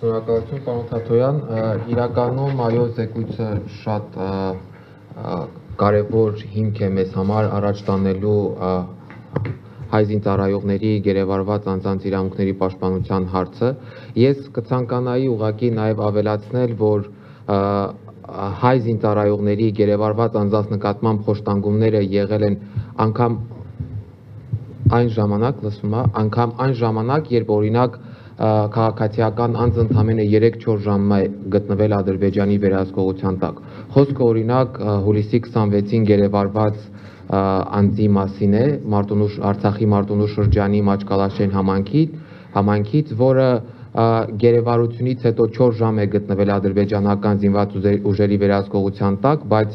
Շնորհակալություն պարոն Թաթոյան, իրականում այո, զեկույցը շատ կարևոր հիմք է մեզ համար առաջ տանելու հայ զինծառայողների գերեվարված անձանց իրավունքների պաշտպանության հարցը։ Ես կցանկանայի ուղղակի նաև ավելացնել, որ հայ զինծառայողների գերեվարված անձանց նկատմամբ խոշտանգումները եղել են անգամ այն ժամանակ, երբ օրինակ քաղաքացիական անձը ընդամենը 3-4 ժամ է գտնվել Ադրբեջանի վերահսկողության տակ։ Խոսքը օրինակ հուլիսի 26-ին գերեվարված անձի մասին է, Արցախի Մարտունու շրջանի Մաճկալաշեն համայնքից, որը գերեվարությունից հետո 4 ժամ է գտնվել ադրբեջանական զինված ուժերի վերահսկողության տակ, բայց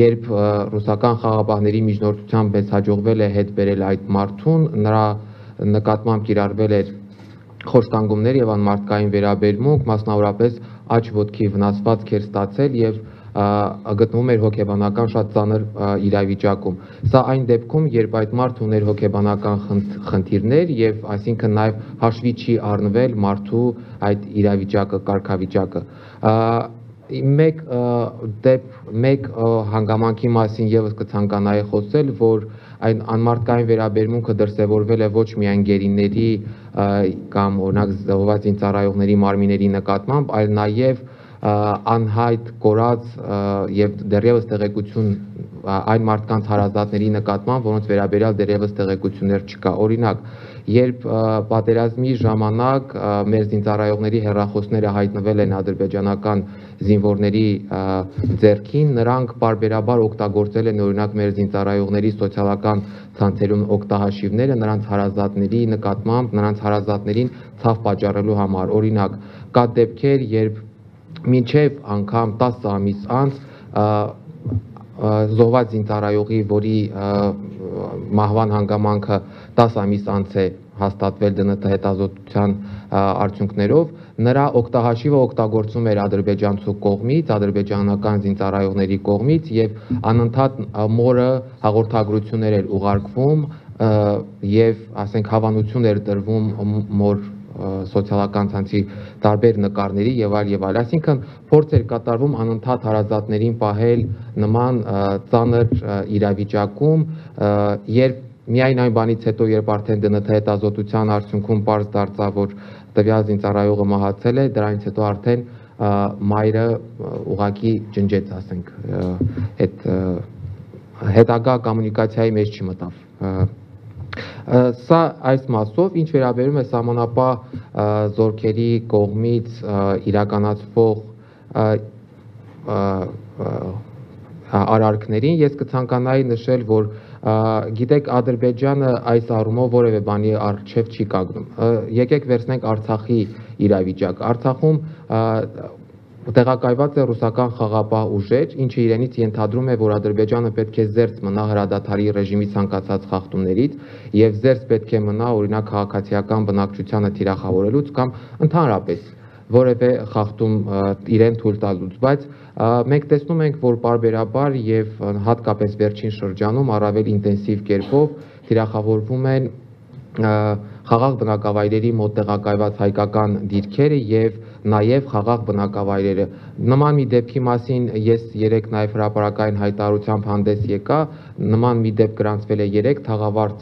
երբ ռուսական խաղապահների միջնորդությամբ մեզ հաջողվել է հետ բերել այդ մարդուն, նրա նկատմամբ կիրառվել էր խոշտանգումներ եւ անմարդկային վերաբերմունք, մասնավորապես աջ ոտքի վնասվածք էր ստացել եւ գտնվում էր հոգեբանական շատ ծանր իրավիճակում։ Սա այն դեպքում, երբ այդ մարդը ուներ հոգեբանական խնդիրներ եւ այսինքն նաեւ հաշվի չի առնվել մարդու այդ իրավիճակը, կարգավիճակը։ Մեկ հանգամանքի մասին եւս կցանկանայի խոսել, որ այն անմարդկային վերաբերմունքը դրսևորվել է ոչ միայն գերիների կամ օրինակ զոհված զինծառայողների մարմինների նկատմամբ, այլ նաեւ անհայտ կորած եւ դեռևս տեղեկություն այն մարդկանց հարազատների նկատմամբ, որոնց վերաբերյալ դեռևս տեղեկություններ չկա։ Օրինակ, երբ պատերազմի ժամանակ մեր զինծառայողների հեռախոսները հայտնվել են ադրբեջանական զինվորների ձեռքին, նրանք բարբերաբար օգտագործել են օրինակ մեր զինծառայողների սոցիալական ցանցերում օգտահաշիվները նրանց հարազատներին ցավ պատճառելու համար։ Օրինակ, կա դեպքեր, երբ մինչև անգամ 10 ամիս անց զոհված զինծառայողի, որի մահվան հանգամանքը 10 ամիս անց է հաստատվել ԴՆԹ հետազոտության արդյունքներով, նրա օգտահաշիվը օգտագործում էր ադրբեջանցու կողմից, ադրբեջանական զինծառայողների կողմից եւ անընդհատ մորը հաղորդագրություններ էր ուղարկվում եւ ասենք հավանություն էր տրվում մոր սոցիալական ցանցի տարբեր նկարների եւ այլ, այսինքն փորձ էր կատարվում անընդհատ հարազատներին պահել նման ծանր իրավիճակում, երբ միայն այն բանից հետո, երբ արդեն ԴՆԹ հետազոտության արդյունքում պարզ դարձավ, որ տվյալ զինծառայողը մահացել է, դրանից հետո արդեն մայրը ուղղակի ջնջեց, ասենք, այդ հետագա կոմունիկացիայի մեջ չմտավ։ Սա այս մասով, ինչ վերաբերում է սահմանապահ զորքերի կողմից իրականացվող արարքներին, ես կցանկանայի նշել, որ գիտեք, Ադրբեջանը այս առումով որևէ բանի առջև չի կանգնում։ Եկեք վերցնենք Արցախի իրավիճակ։ Արցախում տեղակայված է ռուսական խաղապահ ուժեր, ինչը իրենից ենթադրում է, որ Ադրբեջանը պետք է զերծ մնա հրադադարի ռեժիմի ցանկացած խախտումներից եւ զերծ պետք է մնա օրինակ քաղաքացիական բնակչությանը թիրախավորելուց կամ ընդհանրապես որևէ խախտում իրեն թույլ տալուց, բայց մենք տեսնում ենք, որ պարբերաբար եւ հատկապես վերջին շրջանում առավել ինտենսիվ կերպով թիրախավորվում են խաղաղ բնակավայրերի մոտ տեղակայված հայկական դիրքերը եւ նաեւ խաղաղ բնակավայրերը։ Նման մի դեպքի մասին ես երեք նաեւ հրապարակային հայտարարությամբ հանդես եկա, նման մի դեպք գրանցվել է երեք Թաղավարտ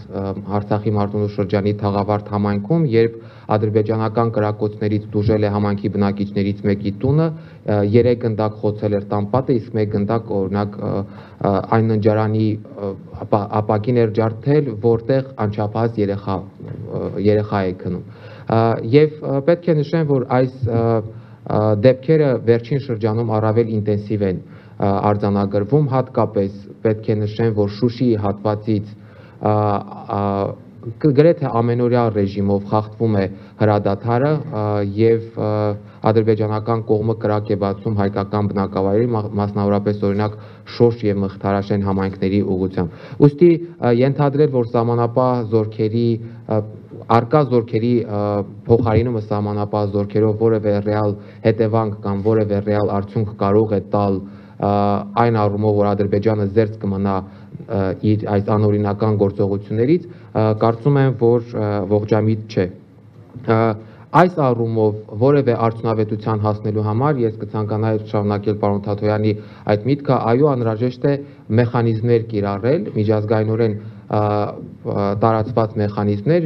Արցախի Մարտունու շրջանի Թաղավարտ համայնքում, երբ ադրբեջանական կրակոցներից դուժել է համայնքի բնակիչներից մեկի տունը, 3 գնդակ խոցել էր տանպատը, իսկ 1 գնդակ օրինակ այն ննջարանի ապակին էր ջարդել, որտեղ անչափահաս երեխա է քնում։ Եվ պետք է նշեմ, որ այս դեպքերը վերջին շրջանում առավել ինտենսիվ են արձանագրվում, հատկապես պետք է նշեմ, որ Շուշիի հատվածից գրեթե ամենօրյա ռեժիմով խախտվում է հրադադարը եւ ադրբեջանական կողմը կրակ է բացում հայկական բնակավայրերի, մասնավորապես օրինակ Շոշ եւ Մղթարաշեն համայնքների ուղղությամբ։ Ուստի ենթադրել, որ սահմանապահ զորքերի արկա զորքերի փոխարինումը սահմանապահ զորքերով որևէ ռեալ հետևանք կամ որևէ ռեալ արդյունք կարող է տալ այն առումով, որ Ադրբեջանը զերծ կմնա իր այս անօրինական գործողություններից, կարծում եմ, որ ողջամիտ չէ։ Այս առումով որևէ արդյունավետության հասնելու համար ես կցանկանայի շարունակել պարոն Թաթոյանի այդ միտքը, այո, անհրաժեշտ է մեխանիզմներ կիրառել, միջազգայինորեն տարածված մեխանիզմներ,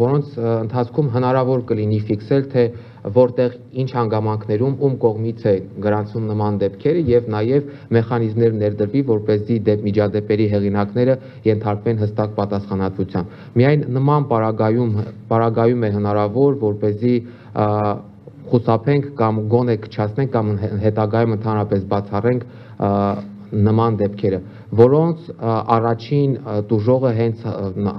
որոնց ընթացքում հնարավոր կլինի ֆիքսել, թե որտեղ ինչ հանգամանքներում ում կողմից է գրանցում նման դեպքերը եւ նաեւ մեխանիզմներ ներդրվի, որպեսզի միջադեպերի հեղինակները ենթարկվեն հստակ պատասխանատվության։ Միայն նման պարագայում է հնարավոր, որպեսզի խուսափենք կամ գոնե կչացնենք կամ հետագայում ընդհանրապես բացառենք նման դեպքերը, որոնց առաջին տուժողը հենց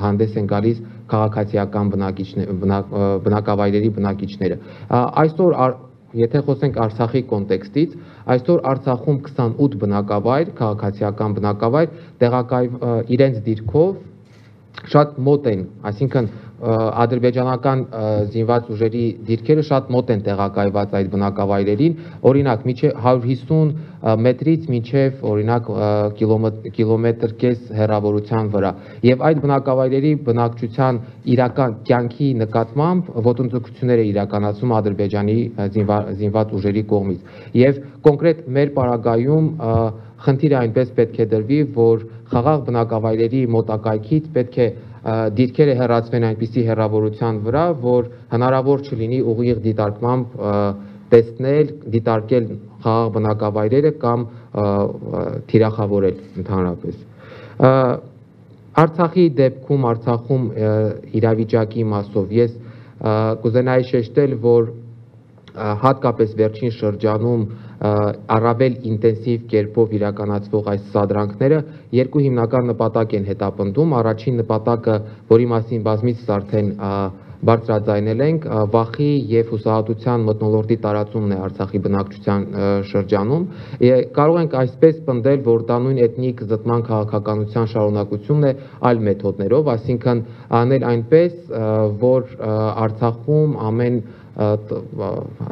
հանդես են գալիս քաղաքացիական բնակավայրերի բնակիչները։ Այսօր, եթե խոսենք Արցախի կոնտեքստից, այսօր Արցախում 28 բնակավայր, քաղաքացիական բնակավայր, իրենց դիրքով շատ մոտ են, այսինքն ադրբեջանական զինված ուժերի դիրքերը շատ մոտ են տեղակայված այդ բնակավայրերին, օրինակ 150 մետրից մինչև օրինակ կիլոմետր կես հեռավորության վրա, եւ այդ բնակավայրերի բնակչության իրական կյանքի նկատմամբ ոտնձգությունները իրականացում Ադրբեջանի զինված ուժերի կողմից, եւ կոնկրետ մեր պարագայում խնդիրը այնպես պետք է դրվի, որ խաղաղ բնակավայրերի մոտակայքից պետք է դիրքերը հեռացվեն այնպիսի հեռավորության վրա, որ հնարավոր չլինի ուղիղ դիտարկմամբ տեսնել, դիտարկել խաղաղ բնակավայրերը կամ թիրախավորել ընդհանրապես։ Արցախի դեպքում, Արցախում իրավիճակի մասով ես կուզենայի շեշտել, որ հատկապես վերջին շրջանում առավել ինտենսիվ կերպով իրականացվող այս սադրանքները երկու հիմնական նպատակ են հետապնդում։ Առաջին նպատակը, որի մասին բազմիցս արդեն բարձրաձայնել ենք, վախի և հուսահատության մթնոլորտի տարածումն է Արցախի բնակչության շրջանում։ Կարող ենք այսպես պնդել, որ դա նույն էթնիկ զտման քաղաքականության շարունակությունն է այլ մեթոդներով, այսինքն անել այնպես, որ Արցախում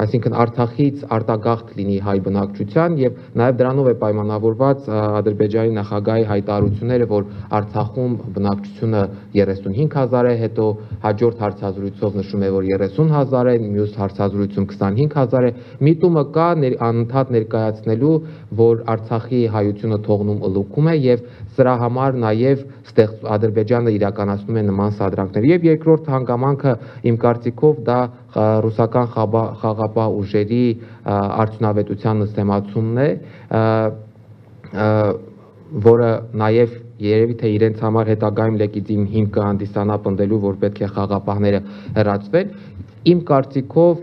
Արցախից արտագաղթ լինի հայ բնակչության, եւ նաեւ դրանով է պայմանավորված Ադրբեջանի նախագահի հայտարարությունները, որ Արցախում բնակչությունը 35,000 է, հետո հաջորդ հարցազրույցով նշում է, որ 30,000 է, մյուս հարցազրույցում 25,000 է։ Միտումը կա անընդհատ ներկայացնելու, որ Արցախի հայությունը թողնում ըլուքում է, եւ սրա համար նաեւ Ադրբեջանը իրականացնում է նման սադրանքներ։ Եվ երկրորդ հանգամանքը իմ կարծիքով դա ռուսական խաղապահ ուժերի արդյունավետության նստեմացումն է, որը նաև երևի թե իրենց համար հետագայում լեգիտիմ հիմք կհանդիսանա պնդելու, որ պետք է խաղապահները հեռացվեն։ Իմ կարծիքով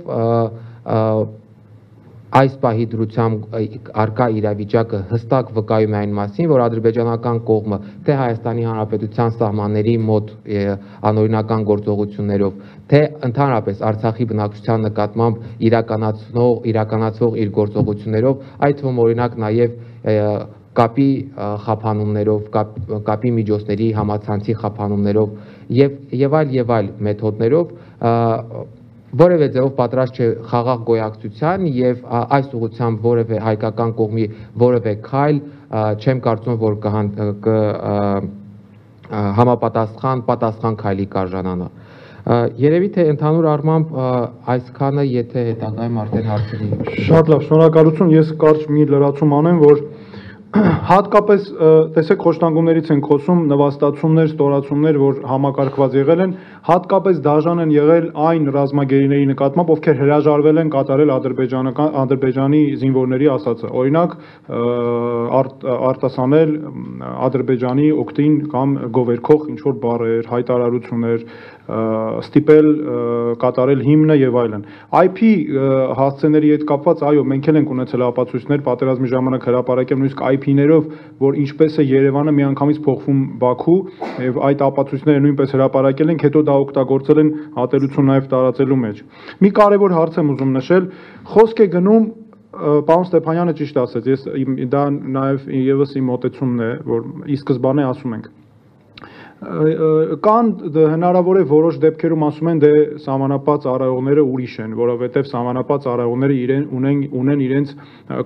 այս պահի դրությամբ արկա իրավիճակը հստակ վկայում է այն մասին, որ ադրբեջանական կողմը թե Հայաստանի Հանրապետության սահմանների մոտ անօրինական գործողություններով, թե ընդհանրապես Արցախի բնակչության նկատմամբ իրականացվող իր գործողություններով, այդ թվում օրինակ նաև կապի խափանումներով, կապի միջոցների համացանցի խափանումներով եւ այլ մեթոդներով որևէ ձևով պատրաստ չէ խաղաղ գոյակցության, եւ այս ուղղությամբ որևէ հայկական կողմի որևէ քայլ չեմ կարծում, որ համապատասխան քայլի կարժանանա։ Երևի թե ընդհանուր առմամբ այսքանը, եթե հետագայում արդեն հարցերի։ Շատ լավ, շնորհակալություն։ Ես կարճ մի լրացում անեմ, որ հատկապես տեսեք խոշտանգումներից են խոսում, նվաստացումներ, ստորացումներ, որ համակարգված եղել են, հատկապես դաժան են եղել այն ռազմագերիների նկատմամբ, ովքեր հրաժարվել են կատարել Ադրբեջանի զինվորների ասացը, օրինակ արտասանել Ադրբեջանի օգտին կամ գովերքող ինչ-որ բառեր, հայտարարություններ, ստիպել կատարել հիմնը եւ այլն։ IP հասցեների հետ կապված, այո, մենք էլ ենք ունեցել ապացույցներ պատերազմի ժամանակ հրապարակել նույնիսկ IP-ներով, որ ինչպես է Երևանը միանգամից փոխվում Բաքու, եւ այդ ապացույցները նույնպես հրապարակել ենք, հետո դա օգտագործել են ատելություն նաեւ տարածելու մեջ։ Մի կարեւոր հարց եմ ուզում նշել, խոսք է գնում Պարոն Ստեփանյանը ճիշտ ասաց, ես դա նաեւ իևս իմ մտածումն է, որ ի սկզբանե ասում ենք Կան հնարավոր է որոշ դեպքերում ասում են դե սահմանապահ ծառայողները ուրիշ են, որովհետև սահմանապահ ծառայողները ունեն իրենց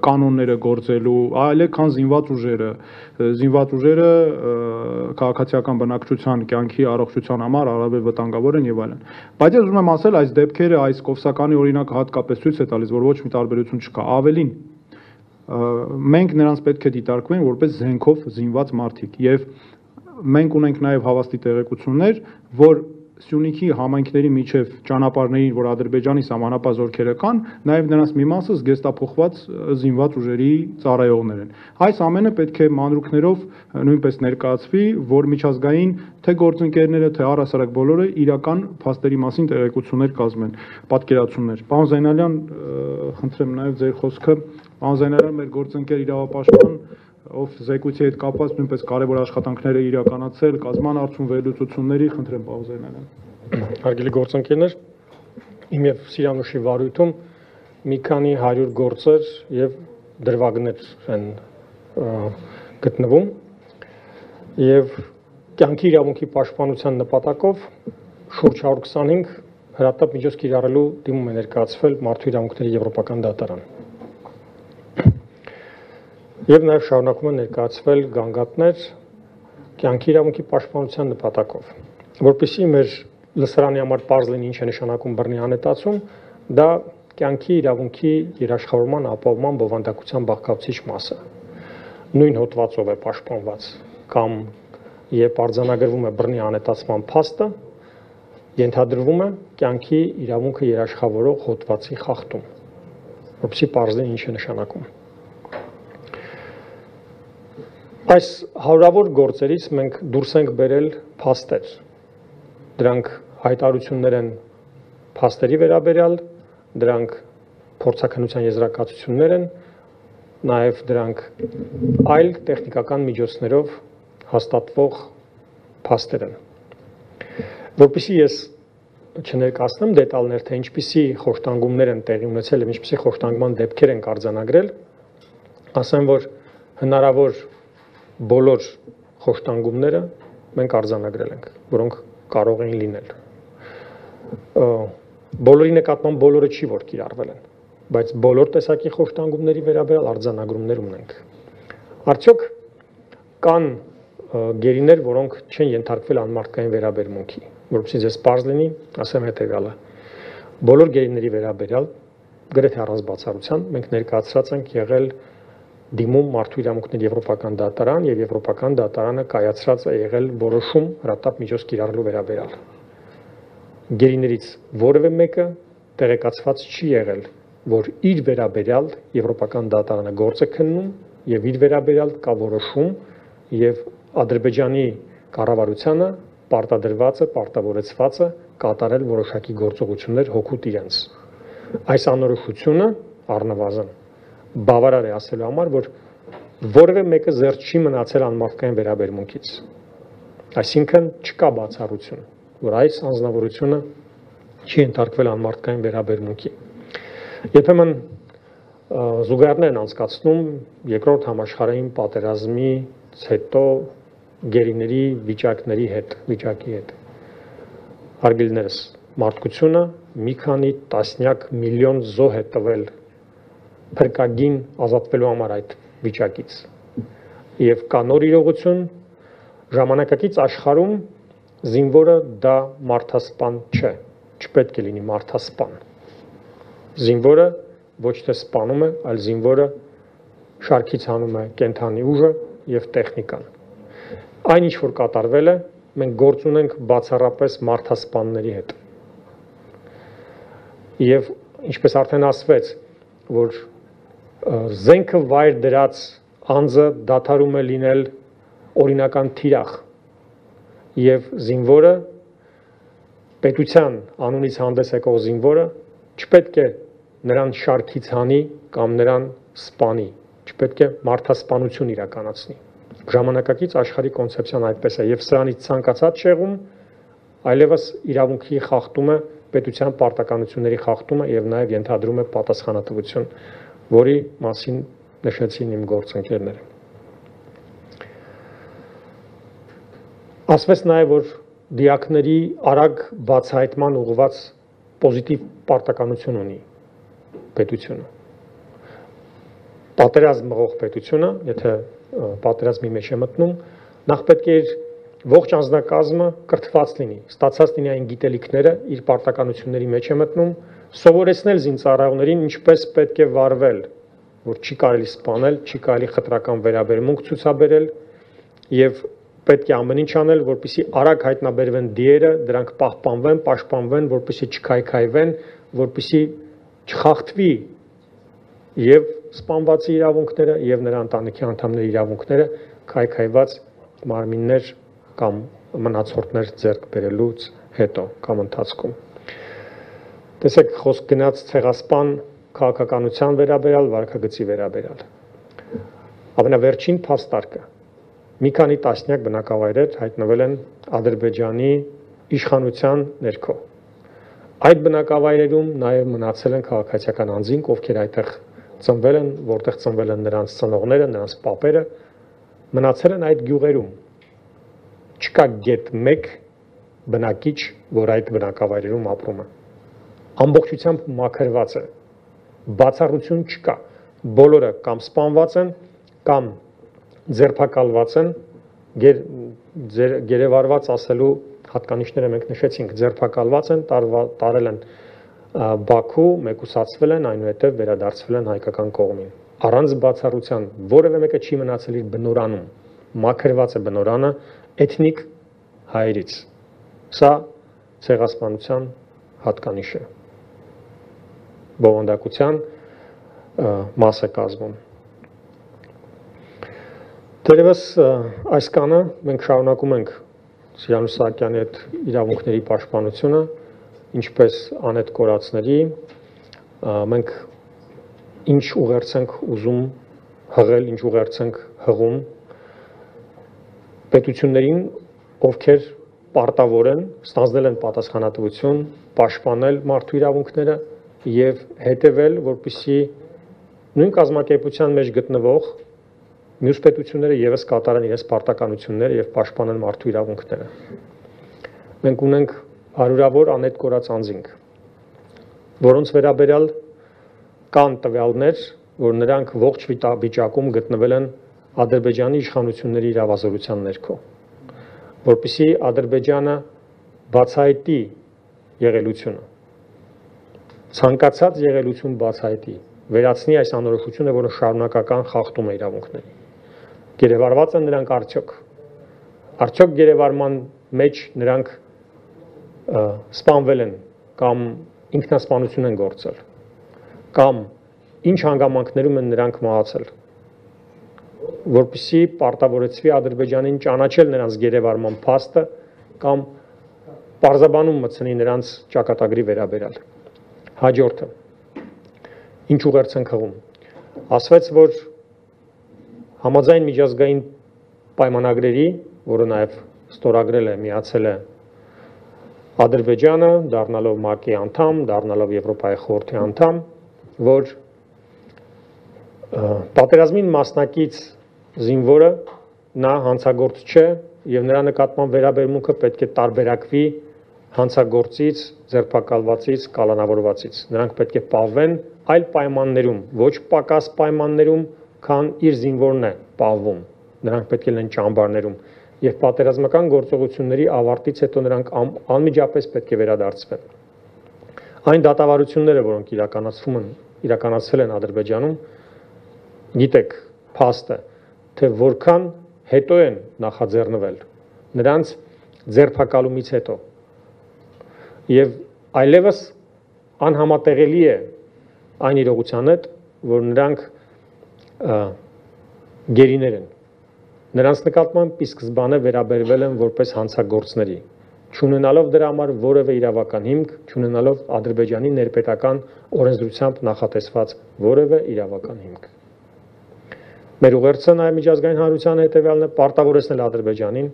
կանոնները գործելու, այլ է քան զինված ուժերը։ Զինված ուժերը քաղաքացիական բնակչության կյանքի առողջության համար առավել վտանգավոր են եւ այլն։ Բայց ես ուզում եմ ասել, այս դեպքերը, այս Կովսականի օրինակը հատկապես ցույց է տալիս, որ ոչ մի տարբերություն չկա, ավելին մենք նրանց պետք է դիտարկվենք որպես զենքով զինված մարդիկ եւ Մենք ունենք նաև հավաստի տեղեկություններ, որ Սյունիքի համայնքների միջև ճանապարհներին, որ Ադրբեջանի սահմանապահ զորքերը կան, նաև նրանց մի մասը զգեստափոխված զինված ուժերի ծառայողներ են։ Այս ամենը պետք է մանրուքներով նույնպես ներկայացվի, որ միջազգային թե գործընկերները, թե առասարակ բոլորը իրական փաստերի մասին տեղեկություններ կազմեն, պատկերացումներ։ Պարոն Զայնալյան, խնդրեմ նաև ձեր խոսքը։ Պարոն Զայնալյան, մեր գործընկեր իրավապաշտպան Of զեկույցի հետ կապված նույնպես կարևոր աշխատանքները իրականացել, կազման արդյունք վերլուծությունների խնդրեմ Պաուզենյանին։ Հարգելի գործընկերներ, իմ եւ Սիրանուշի վարույթում մի քանի 100 գործեր եւ դրվագներ են գտնվում եւ կյանքի իրավունքի պաշտպանության նպատակով շուրջ 125 հրատապ միջոց կիրառելու դիմում է ներկայացվել Մարդու իրավունքների եվրոպական դատարան։ Եվ նաև շարունակում են ներկայացվել գանգատներ կյանքի իրավունքի պաշտպանության նպատակով, որպեսզի մեր լսարանի համար պարզ լինի ինչ է նշանակում բռնի անհետացում, դա կյանքի իրավունքի երաշխավորման ապահովման բովանդակության բաղկացուցիչ մասը։ Նույն հոդվածով է պաշտպանված կամ երբ արձանագրվում է բռնի անհետացման փաստը, ենթադրվում է կյանքի իրավունքը երաշխավորող հոդվածի խախտում, որպեսզի պարզ լինի ինչ է նշանակում։ Այս հարյուրավոր գործերից մենք դուրս ենք բերել փաստեր։ Դրանք հայտարարություններ են փաստերի վերաբերյալ, դրանք փորձաքննության եզրակացություններ են, նաև դրանք այլ տեխնիկական միջոցներով հաստատվող փաստեր են։ Որպեսզի ես չներկայացնեմ դետալներ, թե ինչպիսի խոշտանգումներ են տեղի ունեցել եւ ինչպիսի խոշտանգման դեպքեր են արձանագրել, ասեմ, որ հնարավոր բոլոր խոշտանգումները մենք արձանագրել ենք, որոնք կարող էին լինել։ Բոլորի նկատմամբ բոլորը չի, որ կիրառվել են, բայց բոլոր տեսակի խոշտանգումների վերաբերյալ արձանագրումներ ունենք։ Արդյոք կան գերիներ, որոնք չեն ենթարկվել անմարդկային վերաբերմունքի, որպեսզի ձեզ պարզ լինի, ասեմ հետևյալը։ Բոլոր գերիների վերաբերյալ գրեթե առանց բացառության մենք ներկայացրած ենք եղել Դիմում Մարդու իրավունքների եվրոպական դատարան եւ եվրոպական դատարանը կայացրած է եղել որոշում հրատապ միջոց կիրառելու վերաբերյալ։ Գերիներից որևէ մեկը տեղեկացված չի եղել, որ իր վերաբերյալ եվրոպական դատարանը գործ է քննում եւ իր վերաբերյալ կա որոշում եւ Ադրբեջանի կառավարությունը պարտադրված է, պարտավորեցված է կատարել որոշակի գործողություններ հօգուտ իրենց։ Այս անորոշությունը առնվազն Բավարար է ասելու համար, որ որևէ մեկը զերծ չի մնացել անմարդկային վերաբերմունքից։ Այսինքն չկա բացառություն, որ այս անձնավորությունը չի ենթարկվել անմարդկային վերաբերմունքի։ Երբեմն զուգահեռներ են անցկացնում երկրորդ համաշխարհային պատերազմից հետո գերիների վիճակի հետ։ Հարգելիներս, մարդկությունը մի քանի տասնյակ միլիոն զոհ է տվել Փրկագին ազատվելու համար այդ վիճակից։ Եվ կա նոր իրողություն, ժամանակակից աշխարհում զինվորը դա մարդասպան չէ, չպետք է լինի մարդասպան։ Զինվորը ոչ թե սպանում է, այլ զինվորը շարքից հանում է կենդանի ուժը եւ տեխնիկան։ Այն ինչ որ կատարվել է, մենք գործ ունենք բացառապես մարդասպանների հետ։ Եվ ինչպես արդեն ասվեց, որ զենքը վայր դրած անձը դադարում է լինել օրինական թիրախ եւ զինվորը պետության անունից հանդես եկող զինվորը չպետք է նրան շարքից հանի կամ նրան սպանի, չպետք է մարդասպանություն իրականացնի։ Ժամանակակից աշխարհի կոնցեպցիան այդպես է եւ սրանից ցանկացած շեղում այլևս իրավունքի խախտումը պետության պարտականությունների խախտումը եւ նաեւ ենթադրում է պատասխանատվություն, որի մասին նշեցին իմ գործընկերները։ Ասվեց նաև, որ դիակների արագ բացահայտման ուղղված պոզիտիվ պարտականություն ունի պետությունը։ Պատերազմ մղող պետությունը, եթե պատերազմի մեջ է մտնում, նախ պետք է ողջ անձնակազմը կրթված լինի, ստացած լինի այն գիտելիքները, իր պարտականությունների մեջ է մտնում, սովորեցնել զինծառայողներին ինչպես պետք է վարվել, որ չի կարելի սպանել, չի կարելի խտրական վերաբերմունք ցուցաբերել եւ պետք է ամեն ինչ անել, որպեսզի արագ հայտնաբերվեն դիերը, դրանք պահպանվեն, պաշտպանվեն, որպեսզի չքայքայվեն, որպեսզի չխախտվի եւ սպանվածի իրավունքները եւ նրա ընտանիքի անդամների իրավունքները քայքայված մարմիններ կամ մնացորդներ ձեռք բերելուց հետո կամ ընթացքում։ Տեսեք, խոսք գնաց ցեղասպան քաղաքականության վերաբերյալ, վարքագծի վերաբերյալ։ Ամենավերջին փաստարկը մի քանի տասնյակ բնակավայրեր հայտնվել են Ադրբեջանի իշխանության ներքո։ Այդ բնակավայրերում նաև մնացել են քաղաքացիական անձինք, ովքեր այդտեղ ծնվել են, որտեղ ծնվել են նրանց ծնողները, նրանց պապերը, մնացել են այդ գյուղերում։ Չկա գետ մեկ բնակիչ, որ այդ բնակավայրերում ապրում է։ Ամբողջությամբ մաքրված է, բացառություն չկա։ Բոլորը կամ սպանված են, կամ ձերբակալված են, գերեվարված ասելու հատկանիշները մենք նշեցինք, ձերբակալված են, տարել են Բաքու, մեկուսացվել են, այնուհետև վերադարձվել են հայկական կողմին։ Առանց բացառության որևէ մեկը չի մնացել իր բնորանում, մաքրված է բնորանը էթնիկ հայերից։ Սա ցեղասպանության հատկանիշ է, բովանդակության մաս է կազմում։ Դերևս այս կանը մենք շարունակում ենք Սիրան Սահակյանի այդ իրավունքների պաշտպանությունը, ինչպես անետ կորածների, մենք ինչ ուղերձ ենք ուզում հղել, ինչ ուղերձ ենք հղում պետություններին, ովքեր պարտավոր են, ստանձնել են պատասխանատվություն, պաշտպանել մարդու իրավունքները եւ հետեւել, որպեսզի նույն կազմակերպության մեջ գտնվող մյուս պետությունները ևս կատարեն իրենց պարտականությունները եւ պաշտպանեն մարդու իրավունքները։ Մենք ունենք հարյուրավոր անետ կորած անձինք, որոնց վերաբերյալ կան տվյալներ, որ նրանք ողջ վիճակում գտնվել են Ադրբեջանի իշխանությունների իրավազորության ներքո, որպեսզի Ադրբեջանը բացահայտի եղելությունը, ցանկացած եղելություն բացահայտի, վերացնի այս անորոշությունը, որը շարունակական խախտում է իրավունքների։ Գերեվարված են նրանք արդյոք։ Արդյոք գերեվարման մեջ նրանք սպանվել են կամ ինքնասպանություն են գործել, կամ ինչ հանգամանքներում են նրանք մահացել, որպեսզի պարտավորեցվի Ադրբեջանին ճանաչել նրանց գերեվարման փաստը կամ պարզաբանում մտցնի նրանց ճակատագրի վերաբերյալ։ Հաջորդը ինչ ուղերձ են հղում։ Ասվեց, որ համաձայն միջազգային պայմանագրերի, որը նաև ստորագրել է, միացել է Ադրբեջանը, դառնալով ՄԱԿ-ի անդամ, դառնալով Եվրոպայի խորհրդի անդամ, որ պատերազմին մասնակից զինվորը նա հանցագործ չէ եւ նրա նկատմամբ վերաբերմունքը պետք է տարբերակվի հանցագործից, ձերբակալվածից, կալանավորվածից։ Նրանք պետք է պահվեն այլ պայմաններում, ոչ պակաս պայմաններում, քան իր զինվորն է պահվում։ Նրանք պետք է լինեն ճամբարներում եւ պատերազմական գործողությունների ավարտից հետո նրանք անմիջապես պետք է վերադարձվեն։ Այն դատավարությունները, որոնք իրականացվել են Ադրբեջանում, գիտեք, փաստը, թե որքան հետո են նախաձեռնվել նրանց ձերբակալումից հետո։ Եվ այլևս անհամատեղելի է այն իրողության հետ, որ նրանք գերիներ են, նրանց նկատմամբ ի սկզբանե վերաբերվել են որպես հանցագործների, չունենալով դրա համար որևէ իրավական հիմք, չունենալով Ադրբեջանի ներպետական օրենսդրությամբ նախատեսված որևէ իրավական հիմք։ Մեր ուղերձը նաև միջազգային հանրության հետևյալն է՝ պարտավորեցնել Ադրբեջանին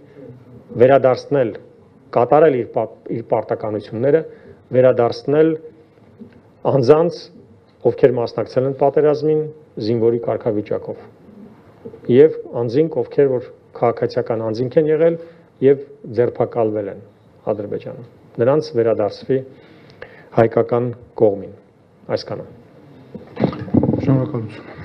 վերադարձնել, կատարել իր պարտականությունները, վերադարձնել անձանց, ովքեր մասնակցել են պատերազմին, զինվորի կարգավիճակով, եւ անձինք, ովքեր որ քաղաքացիական անձինք են եղել եւ ձերբակալվել են Ադրբեջանում, նրանց վերադարձվի հայկական կողմին, այսքանը։ Շնորհակալություն։